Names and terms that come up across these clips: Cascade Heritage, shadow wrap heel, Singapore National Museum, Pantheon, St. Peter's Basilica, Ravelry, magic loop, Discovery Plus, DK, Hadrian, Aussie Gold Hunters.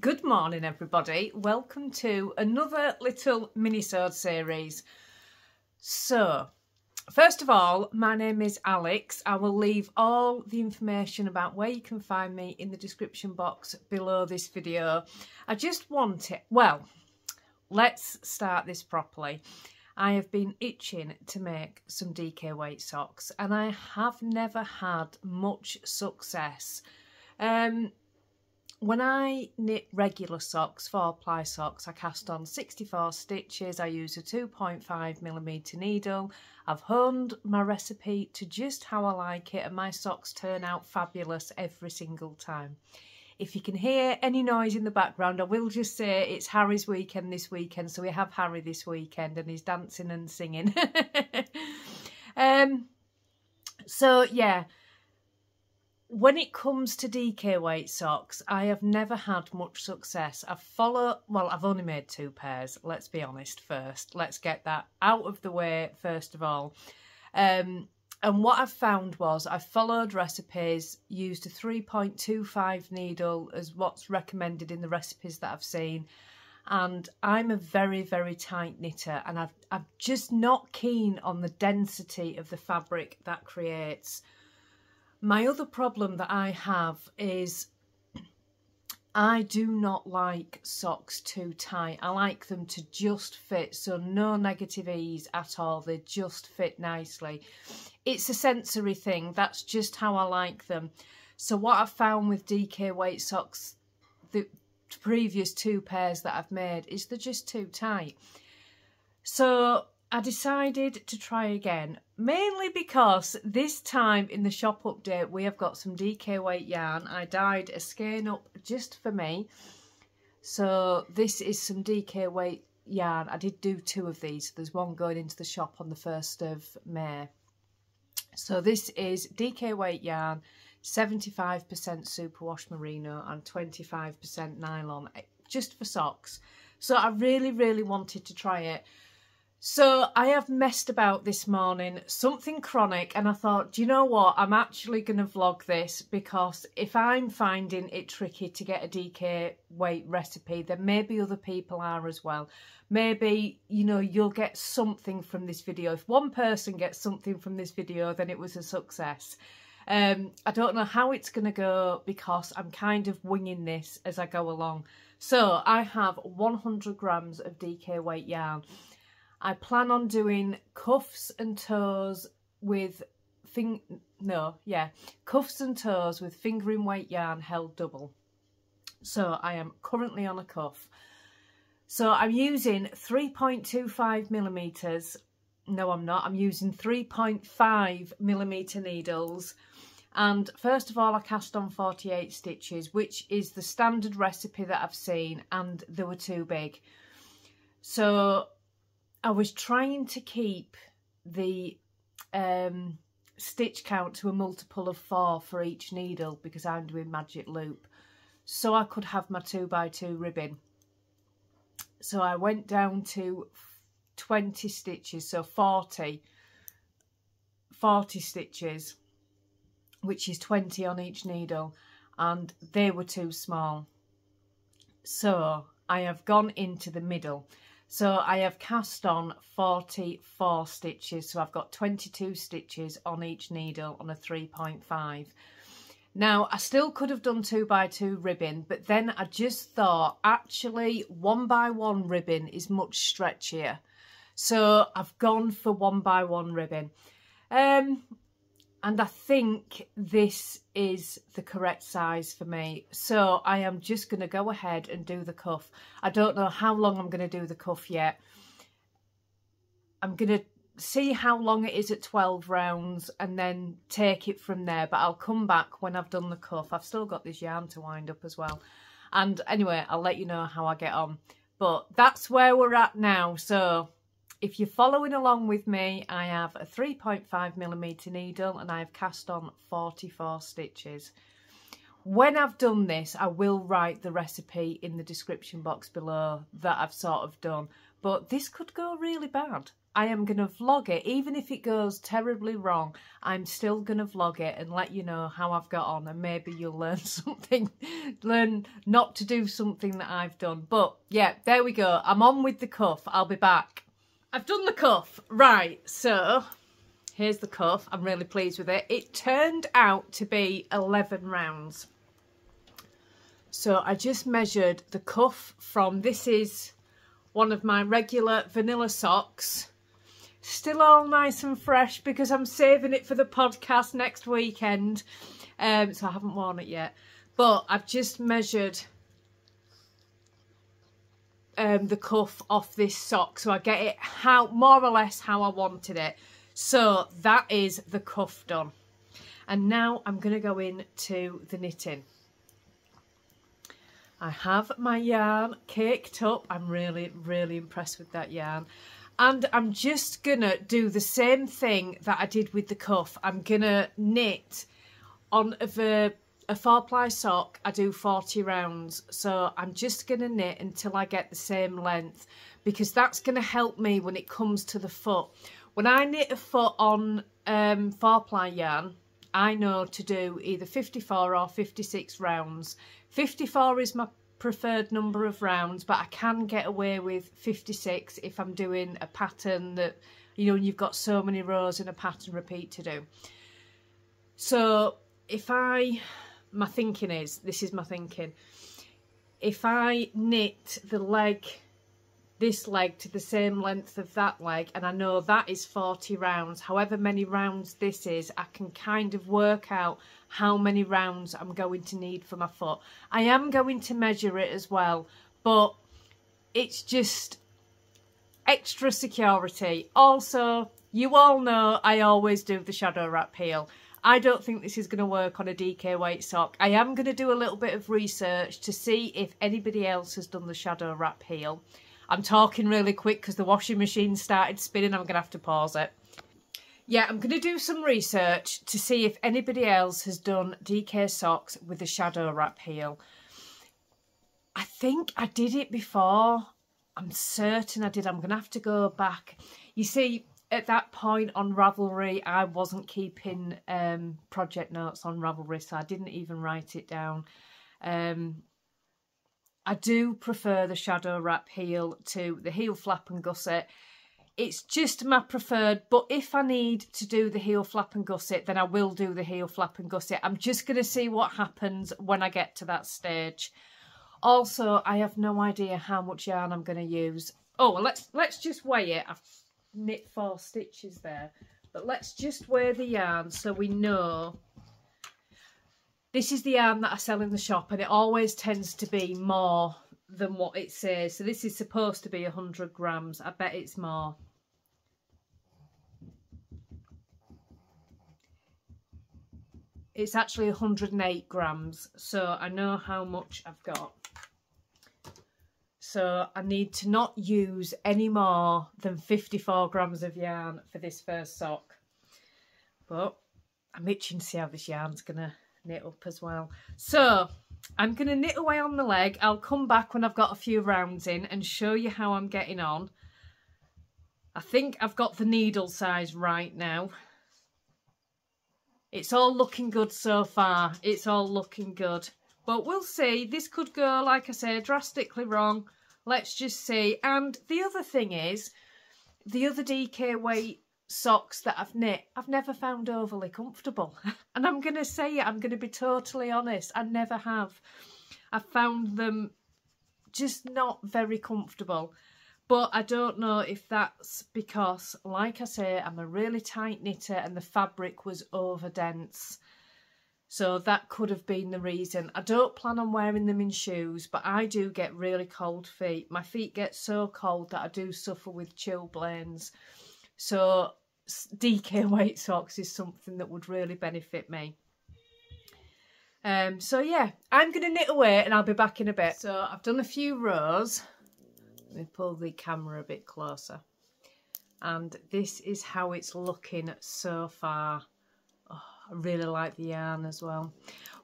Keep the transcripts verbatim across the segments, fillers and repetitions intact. Good morning everybody, welcome to another little mini-sode series. So, first of all, my name is Alex. I will leave all the information about where you can find me in the description box below this video. I just want it, well, let's start this properly. I have been itching to make some D K weight socks and I have never had much success. Um... When I knit regular socks, four ply socks, I cast on sixty-four stitches, I use a two point five millimeter needle, I've honed my recipe to just how I like it and my socks turn out fabulous every single time. If you can hear any noise in the background, I will just say it's Harry's weekend this weekend, so we have Harry this weekend and he's dancing and singing. um, so yeah. When it comes to D K weight socks, I have never had much success. I've followed, well, I've only made two pairs, let's be honest first. Let's get that out of the way first of all. Um, and what I've found was I followed recipes, used a three point two five needle as what's recommended in the recipes that I've seen. And I'm a very, very tight knitter and I've, I'm just not keen on the density of the fabric that creates. My other problem that I have is I do not like socks too tight. I like them to just fit, so no negative ease at all. They just fit nicely. It's a sensory thing. That's just how I like them. So what I've found with D K weight socks, the previous two pairs that I've made, is they're just too tight. So I decided to try again, mainly because this time in the shop update we have got some D K weight yarn. I dyed a skein up just for me. So this is some D K weight yarn. I did do two of these. There's one going into the shop on the first of May. So this is D K weight yarn, seventy-five percent superwash merino and twenty-five percent nylon, just for socks. So I really, really wanted to try it. So I have messed about this morning, something chronic, and I thought, do you know what, I'm actually going to vlog this because if I'm finding it tricky to get a D K weight recipe, then maybe other people are as well. Maybe, you know, you'll get something from this video. If one person gets something from this video, then it was a success. Um, I don't know how it's going to go because I'm kind of winging this as I go along. So I have one hundred grams of D K weight yarn. I plan on doing cuffs and toes with fing no, yeah, cuffs and toes with fingering weight yarn held double. So I am currently on a cuff. So I'm using three point two five millimeters. No, I'm not. I'm using three point five millimeter needles. And first of all, I cast on forty-eight stitches, which is the standard recipe that I've seen, and they were too big. So I was trying to keep the um, stitch count to a multiple of four for each needle because I'm doing magic loop, so I could have my two by two ribbon. So I went down to twenty stitches, so forty, forty stitches, which is twenty on each needle, and they were too small. So I have gone into the middle. So I have cast on forty-four stitches, so I've got twenty-two stitches on each needle on a three point five. Now, I still could have done two by two ribbon, but then I just thought, actually, one by one ribbon is much stretchier. So I've gone for one by one ribbon. Um, and I think this is the correct size for me. So I am just going to go ahead and do the cuff. I don't know how long I'm going to do the cuff yet. I'm going to see how long it is at twelve rounds and then take it from there. But I'll come back when I've done the cuff. I've still got this yarn to wind up as well. And anyway, I'll let you know how I get on. But that's where we're at now. So if you're following along with me, I have a three point five millimeter needle and I've cast on forty-four stitches. When I've done this, I will write the recipe in the description box below that I've sort of done, but this could go really bad. I am going to vlog it. Even if it goes terribly wrong, I'm still going to vlog it and let you know how I've got on, and maybe you'll learn something, learn not to do something that I've done. But yeah, there we go. I'm on with the cuff. I'll be back. I've done the cuff. Right, so here's the cuff. I'm really pleased with it. It turned out to be eleven rounds. So I just measured the cuff from, this is one of my regular vanilla socks. Still all nice and fresh because I'm saving it for the podcast next weekend. Um, so I haven't worn it yet. But I've just measured um, the cuff off this sock. So I get it how more or less how I wanted it. So that is the cuff done. And now I'm going to go into the knitting. I have my yarn caked up. I'm really, really impressed with that yarn. And I'm just gonna do the same thing that I did with the cuff. I'm gonna knit on a, a four ply sock. I do forty rounds. So I'm just gonna knit until I get the same length, because that's gonna help me when it comes to the foot. When I knit a foot on um, four ply yarn, I know to do either fifty-four or fifty-six rounds. fifty-four is my preferred number of rounds, but I can get away with fifty-six if I'm doing a pattern that, you know, you've got so many rows in a pattern repeat to do. So if I, my thinking is, this is my thinking, if I knit the leg, this leg to the same length of that leg, and I know that is forty rounds, however many rounds this is, I can kind of work out how many rounds I'm going to need for my foot. I am going to measure it as well, but it's just extra security. Also, you all know I always do the shadow wrap heel. I don't think this is going to work on a D K weight sock. I am going to do a little bit of research to see if anybody else has done the shadow wrap heel. I'm talking really quick because the washing machine started spinning. I'm going to have to pause it. Yeah, I'm going to do some research to see if anybody else has done D K socks with a shadow wrap heel. I think I did it before. I'm certain I did. I'm going to have to go back. You see, at that point on Ravelry, I wasn't keeping um, project notes on Ravelry, so I didn't even write it down. Um... I do prefer the shadow wrap heel to the heel flap and gusset. It's just my preferred, but if I need to do the heel flap and gusset, then I will do the heel flap and gusset. I'm just going to see what happens when I get to that stage. Also, I have no idea how much yarn I'm going to use. Oh, let's let's just weigh it. I've knit four stitches there, but let's just weigh the yarn so we know. This is the yarn that I sell in the shop, and it always tends to be more than what it says. So this is supposed to be one hundred grams. I bet it's more. It's actually one hundred and eight grams. So I know how much I've got. So I need to not use any more than fifty-four grams of yarn for this first sock. But I'm itching to see how this yarn's going to knit up as well. So I'm going to knit away on the leg. I'll come back when I've got a few rounds in and show you how I'm getting on. I think I've got the needle size right now. It's all looking good so far. It's all looking good. But we'll see. This could go, like I say, drastically wrong. Let's just see. And the other thing is, the other D K weight socks that I've knit, I've never found overly comfortable. And I'm going to say it, I'm going to be totally honest, I never have. I've found them just not very comfortable. But I don't know if that's because, like I say, I'm a really tight knitter and the fabric was over dense. So that could have been the reason. I don't plan on wearing them in shoes, but I do get really cold feet. My feet get so cold that I do suffer with chilblains. So D K weight socks is something that would really benefit me. Um, so yeah, I'm going to knit away and I'll be back in a bit. So I've done a few rows. Let me pull the camera a bit closer. And this is how it's looking so far. Oh, I really like the yarn as well.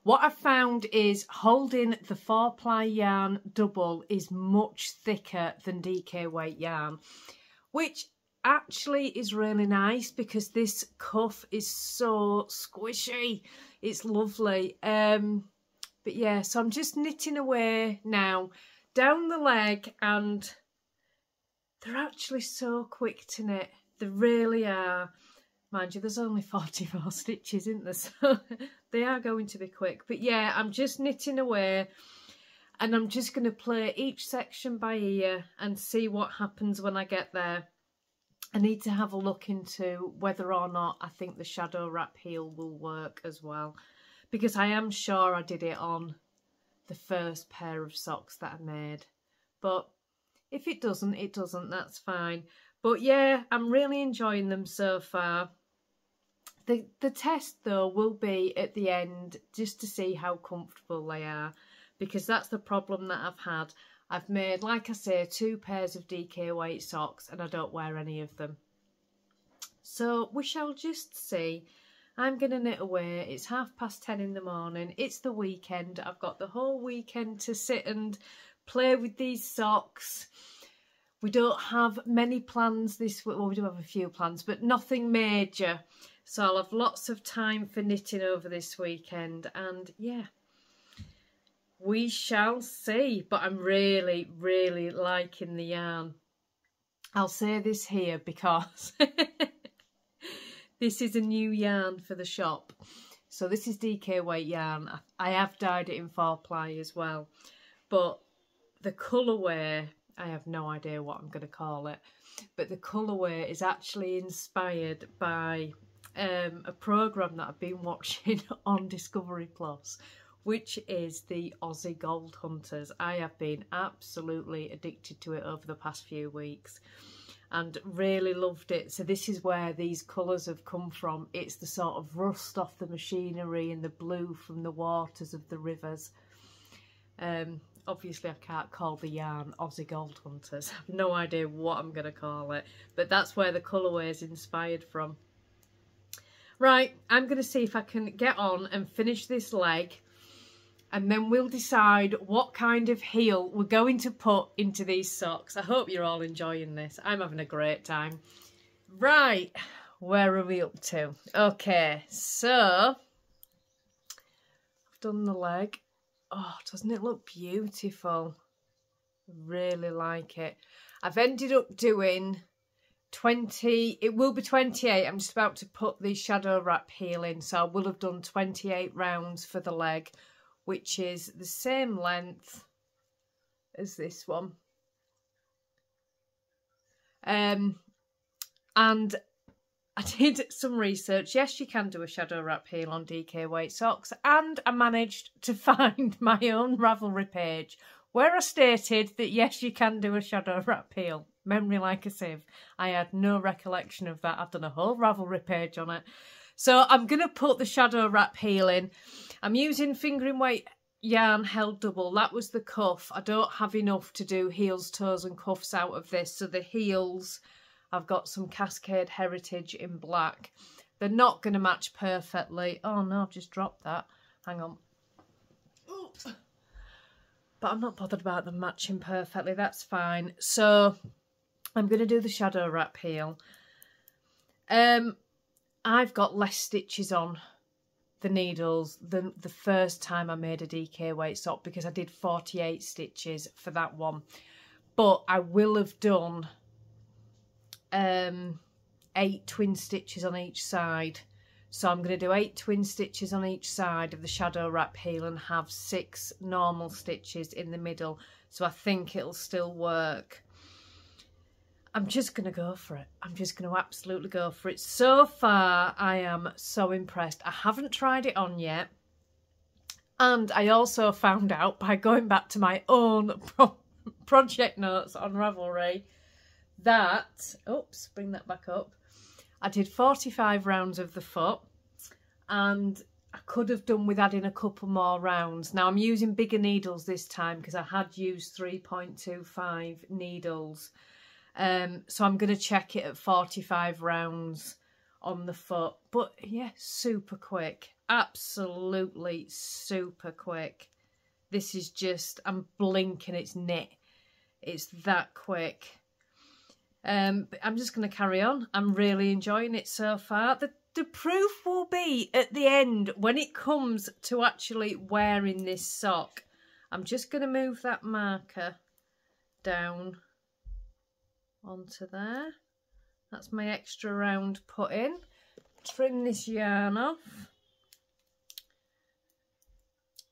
What I've found is holding the four ply yarn double is much thicker than D K weight yarn, which actually is really nice because this cuff is so squishy. It's lovely. Um, but yeah, so I'm just knitting away now down the leg, and they're actually so quick to knit. They really are. Mind you, there's only forty-four stitches, isn't there? So they are going to be quick. But yeah, I'm just knitting away, and I'm just going to play each section by ear and see what happens when I get there. I need to have a look into whether or not I think the shadow wrap heel will work as well, because I am sure I did it on the first pair of socks that I made. But if it doesn't, it doesn't, that's fine. But yeah, I'm really enjoying them so far. The, the test though will be at the end, just to see how comfortable they are, because that's the problem that I've had. I've made, like I say, two pairs of D K weight socks and I don't wear any of them. So we shall just see. I'm going to knit away. It's half past ten in the morning. It's the weekend. I've got the whole weekend to sit and play with these socks. We don't have many plans this week. Well, we do have a few plans, but nothing major. So I'll have lots of time for knitting over this weekend. And yeah, we shall see. But I'm really, really liking the yarn. I'll say this here because this is a new yarn for the shop. So this is D K weight yarn. I have dyed it in four ply as well. But the colourway, I have no idea what I'm going to call it, but the colourway is actually inspired by um, a programme that I've been watching on Discovery Plus, which is the Aussie Gold Hunters. I have been absolutely addicted to it over the past few weeks and really loved it. So this is where these colours have come from. It's the sort of rust off the machinery and the blue from the waters of the rivers. Um, Obviously, I can't call the yarn Aussie Gold Hunters. I have no idea what I'm going to call it. But that's where the colourway is inspired from. Right, I'm going to see if I can get on and finish this leg. And then we'll decide what kind of heel we're going to put into these socks. I hope you're all enjoying this. I'm having a great time. Right, where are we up to? Okay, so I've done the leg. Oh, doesn't it look beautiful? Really like it. I've ended up doing twenty, it will be twenty-eight. I'm just about to put the shadow wrap heel in, so I will have done twenty-eight rounds for the leg, which is the same length as this one. Um, and I did some research. Yes, you can do a shadow wrap heel on D K weight socks. And I managed to find my own Ravelry page where I stated that, yes, you can do a shadow wrap heel. Memory like a sieve. I had no recollection of that. I've done a whole Ravelry page on it. So I'm going to put the shadow wrap heel in. I'm using fingering weight yarn held double. That was the cuff. I don't have enough to do heels, toes and cuffs out of this. So the heels, I've got some Cascade Heritage in black. They're not going to match perfectly. Oh no, I've just dropped that. Hang on. Ooh. But I'm not bothered about them matching perfectly. That's fine. So I'm going to do the shadow wrap heel. Um, I've got less stitches on the needles than the first time I made a D K weight sock, because I did forty-eight stitches for that one. But I will have done um eight twin stitches on each side, so I'm going to do eight twin stitches on each side of the shadow wrap heel and have six normal stitches in the middle, so I think it'll still work. I'm just going to go for it. I'm just going to absolutely go for it. So far I am so impressed. I haven't tried it on yet, and I also found out by going back to my own pro project notes on Ravelry that, oops, bring that back up, I did forty-five rounds of the foot, and I could have done with adding a couple more rounds. Now I'm using bigger needles this time because I had used three point two five needles, um, so I'm going to check it at forty-five rounds on the foot. But yeah, super quick, absolutely super quick. This is just, I'm blinking, it's knit, it's that quick. Um, but I'm just going to carry on. I'm really enjoying it so far. The, the proof will be at the end when it comes to actually wearing this sock. I'm just going to move that marker down onto there. That's my extra round put in. Trim this yarn off.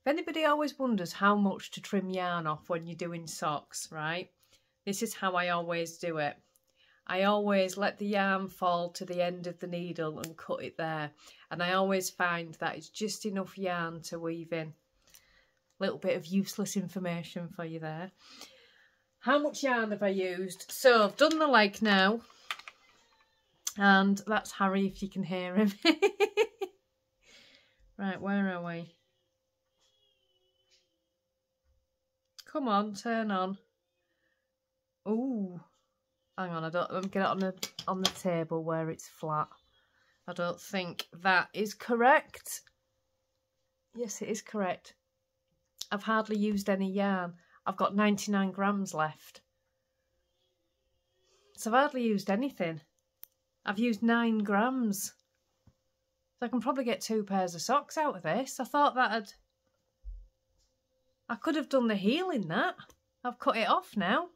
If anybody always wonders how much to trim yarn off when you're doing socks, right? This is how I always do it. I always let the yarn fall to the end of the needle and cut it there. And I always find that it's just enough yarn to weave in. Little bit of useless information for you there. How much yarn have I used? So I've done the leg now. And that's Harry, if you can hear him. Right, where are we? Come on, turn on. Ooh, hang on, I don't. Let me get it on the on the table where it's flat. I don't think that is correct. Yes, it is correct. I've hardly used any yarn. I've got ninety-nine grams left, so I've hardly used anything. I've used nine grams. So I can probably get two pairs of socks out of this. I thought that I'd... I could have done the heel in that. I've cut it off now.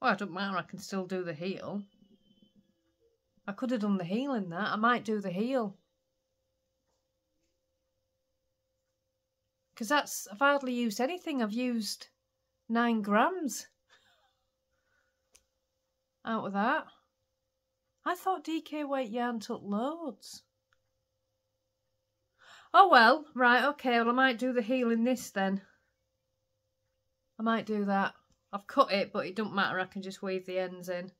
Well, it doesn't matter. I can still do the heel. I could have done the heel in that. I might do the heel. Because that's... I've hardly used anything. I've used nine grams. Out of that. I thought D K weight yarn took loads. Oh well, right, okay, well I might do the heel in this then. I might do that. I've cut it, but it don't matter, I can just weave the ends in.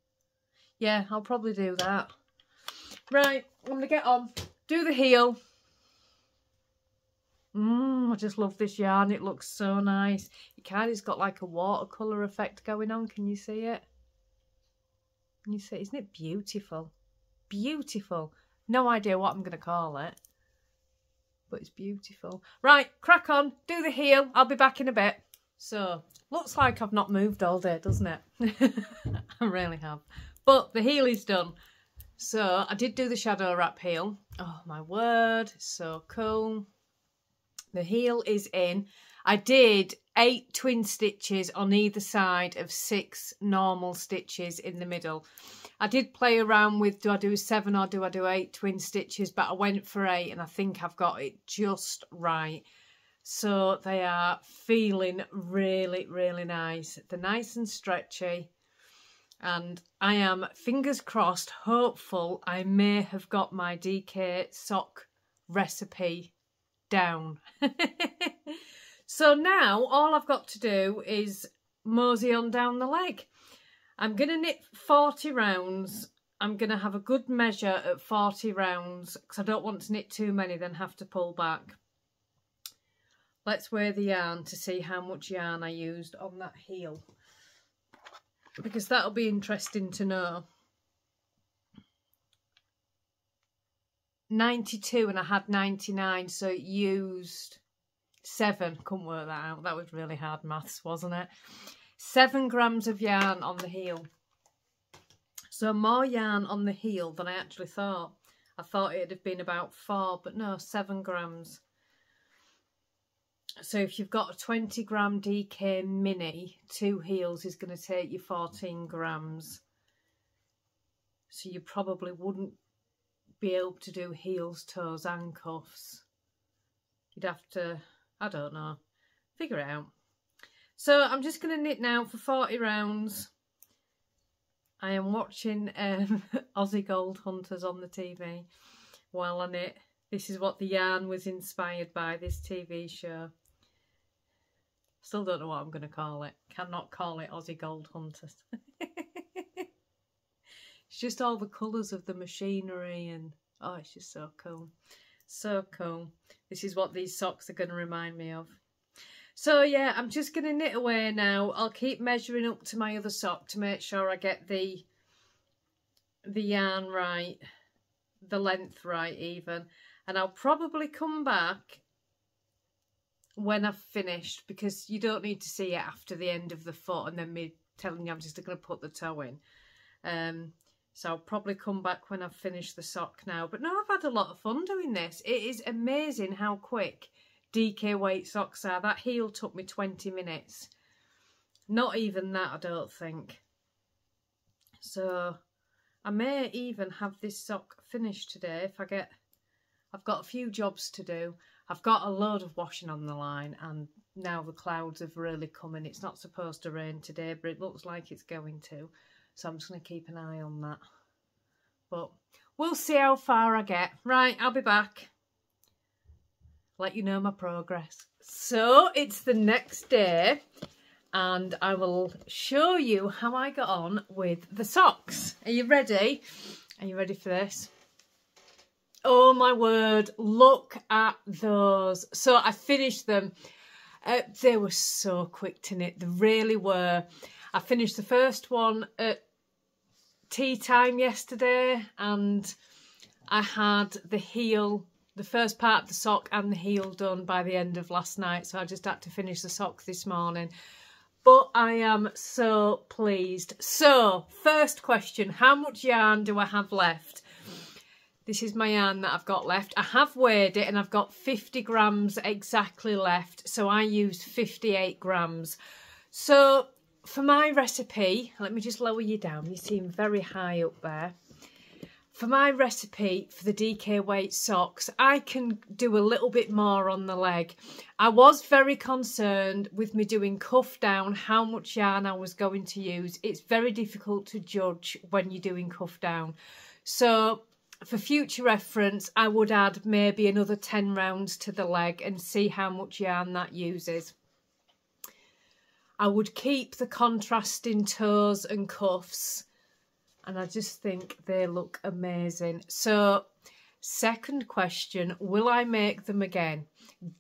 Yeah, I'll probably do that. Right, I'm gonna get on, do the heel. Mmm, I just love this yarn, it looks so nice. It kind of's got like a watercolour effect going on, can you see it? You see, isn't it beautiful? Beautiful. No idea what I'm going to call it. But it's beautiful. Right, crack on. Do the heel. I'll be back in a bit. So, looks like I've not moved all day, doesn't it? I really have. But the heel is done. So, I did do the shadow wrap heel. Oh, my word. It's so cool. The heel is in. I did eight twin stitches on either side of six normal stitches in the middle. I did play around with, do I do seven or do I do eight twin stitches, but I went for eight and I think I've got it just right. So they are feeling really, really nice. They're nice and stretchy. And I am, fingers crossed, hopeful I may have got my D K sock recipe down. So now all I've got to do is mosey on down the leg. I'm going to knit forty rounds. I'm going to have a good measure at forty rounds because I don't want to knit too many then have to pull back. Let's weigh the yarn to see how much yarn I used on that heel, because that'll be interesting to know. ninety-two and I had ninety-nine, so it used... seven, couldn't work that out, that was really hard maths, wasn't it? Seven grams of yarn on the heel. So more yarn on the heel than I actually thought. I thought it'd have been about four, but no, seven grams. So if you've got a twenty gram D K mini, two heels is going to take you fourteen grams. So you probably wouldn't be able to do heels, toes and cuffs. You'd have to... I don't know. Figure it out. So I'm just going to knit now for forty rounds. I am watching um, Aussie Gold Hunters on the T V while I knit. This is what the yarn was inspired by, this T V show. Still don't know what I'm going to call it. Cannot call it Aussie Gold Hunters. It's just all the colours of the machinery and... oh, it's just so cool. So cool. This is what these socks are going to remind me of. So yeah, I'm just going to knit away now. I'll keep measuring up to my other sock to make sure I get the the yarn right, the length right even. And I'll probably come back when I've finished, because you don't need to see it after the end of the foot and then me telling you I'm just going to put the toe in. Um, so I'll probably come back when I've finished the sock now. But no, I've had a lot of fun doing this. It is amazing how quick D K weight socks are. That heel took me twenty minutes. Not even that, I don't think. So I may even have this sock finished today if I get... I've got a few jobs to do. I've got a load of washing on the line, and now the clouds have really come in. It's not supposed to rain today, but it looks like it's going to. So I'm just going to keep an eye on that. But we'll see how far I get. Right, I'll be back. Let you know my progress. So it's the next day, and I will show you how I got on with the socks. Are you ready? Are you ready for this? Oh my word, look at those. So I finished them. Uh, they were so quick to knit, they really were. I finished the first one at tea time yesterday, and I had the heel, the first part of the sock and the heel done by the end of last night. So I just had to finish the sock this morning. But I am so pleased. So first question, how much yarn do I have left? This is my yarn that I've got left. I have weighed it and I've got fifty grams exactly left. So I used fifty-eight grams. So for my recipe, let me just lower you down. You seem very high up there. For my recipe for the D K weight socks, I can do a little bit more on the leg. I was very concerned with me doing cuff down, how much yarn I was going to use. It's very difficult to judge when you're doing cuff down. So for future reference, I would add maybe another ten rounds to the leg and see how much yarn that uses. I would keep the contrasting toes and cuffs, and I just think they look amazing. So second question, will I make them again?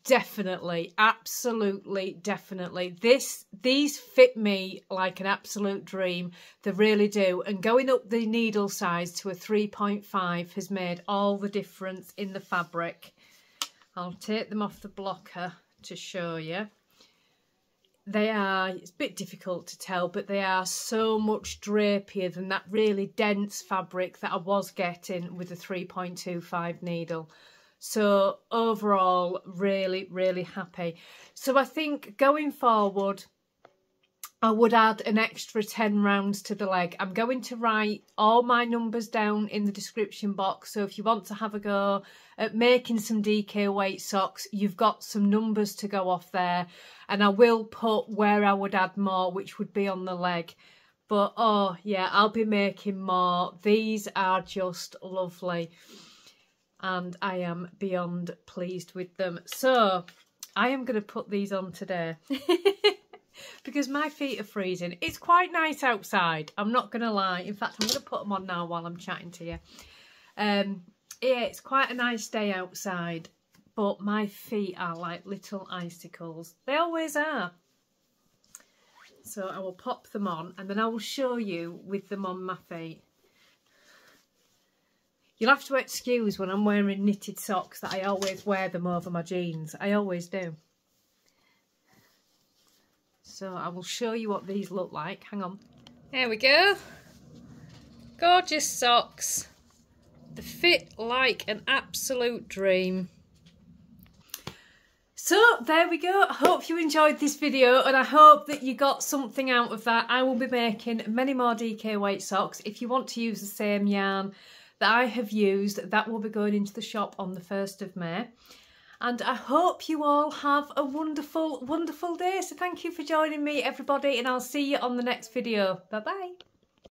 Definitely, absolutely, definitely. This, these fit me like an absolute dream. They really do. And going up the needle size to a three point five has made all the difference in the fabric. I'll take them off the blocker to show you. They are, it's a bit difficult to tell, but they are so much drapier than that really dense fabric that I was getting with the three point two five needle. So overall, really, really happy. So I think going forward, I would add an extra ten rounds to the leg. I'm going to write all my numbers down in the description box. So if you want to have a go at making some D K weight socks, you've got some numbers to go off there. And I will put where I would add more, which would be on the leg. But oh yeah, I'll be making more. These are just lovely. And I am beyond pleased with them. So I am going to put these on today. Because my feet are freezing. It's quite nice outside, I'm not going to lie. In fact, I'm going to put them on now while I'm chatting to you. Um, yeah, it's quite a nice day outside, but my feet are like little icicles. They always are. So I will pop them on, and then I will show you with them on my feet. You'll have to excuse when I'm wearing knitted socks that I always wear them over my jeans. I always do. So I will show you what these look like. Hang on. There we go. Gorgeous socks. They fit like an absolute dream. So there we go. I hope you enjoyed this video, and I hope that you got something out of that. I will be making many more D K weight socks. If you want to use the same yarn that I have used, that will be going into the shop on the first of May. And I hope you all have a wonderful, wonderful day. So thank you for joining me, everybody, and I'll see you on the next video. Bye-bye.